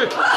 Victory!